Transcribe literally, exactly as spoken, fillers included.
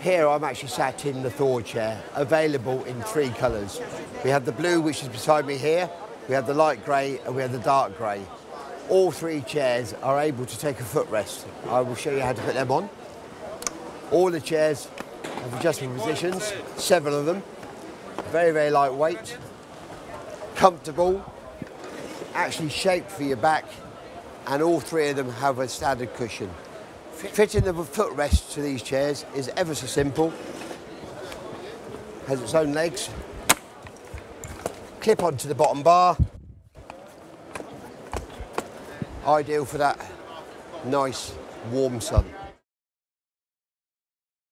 Here I'm actually sat in the Thor chair, available in three colours. We have the blue, which is beside me here, we have the light grey and we have the dark grey. All three chairs are able to take a footrest. I will show you how to put them on. All the chairs have adjustable positions, several of them. Very, very lightweight, comfortable, actually shaped for your back, and all three of them have a standard cushion. Fitting the footrest to these chairs is ever so simple. Has its own legs. Clip onto the bottom bar. Ideal for that nice warm sun.